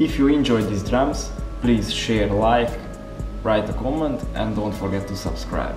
If you enjoyed these drums, please share, like, write a comment, and don't forget to subscribe.